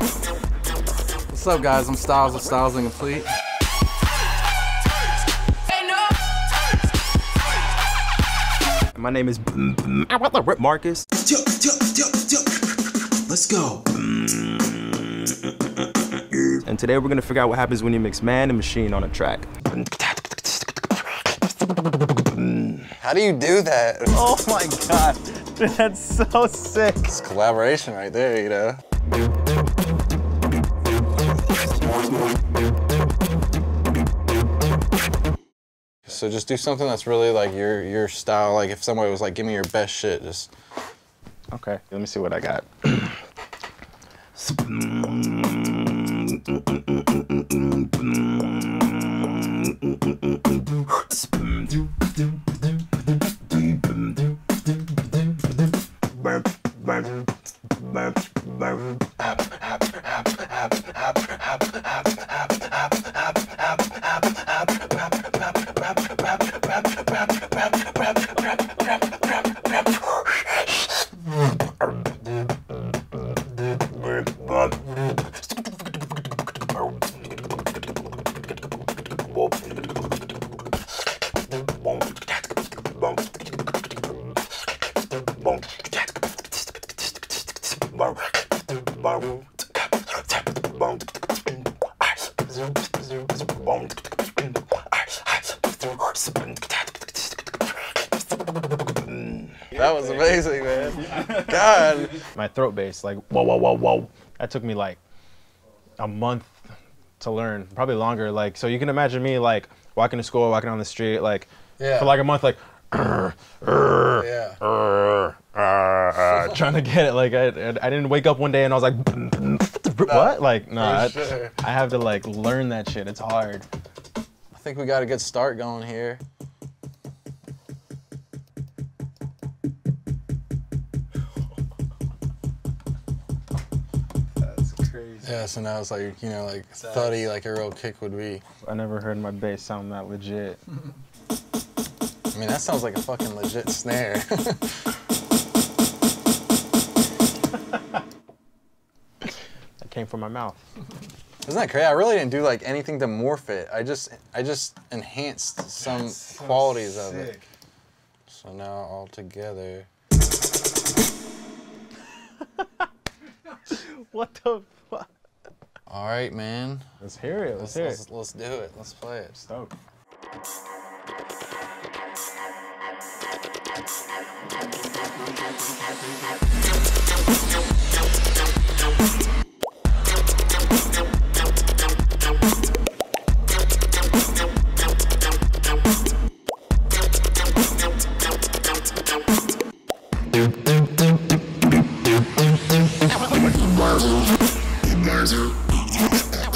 What's up, guys? I'm Styles with Styles&Complete. My name is RIP Marcus. Let's go. And today we're gonna figure out what happens when you mix man and machine on a track. How do you do that? Oh my god, dude, that's so sick. It's collaboration right there, you know. So just do something that's really like your style. Like if somebody was like, give me your best shit, just. Okay, let me see what I got. That was amazing, man. God. My throat bass, like, whoa, whoa, whoa, whoa. That took me like a month to learn, probably longer. Like, so you can imagine me like walking to school, walking on the street, like, yeah, for like a month, like, yeah, trying to get it. Like, I didn't wake up one day and I was like, what? Like, no, sure. I have to like learn that shit. It's hard. I think we got a good start going here. Yeah, so now it's like, you know, like thuddy, like a real kick would be. I never heard my bass sound that legit. I mean, that sounds like a fucking legit snare. That came from my mouth. Isn't that crazy? I really didn't do like anything to morph it. I just enhanced some so qualities sick. Of it. So now all together. What the fuck? All right, man. Let's hear it. Let's hear it. Let's do it. Let's play it. Stoked.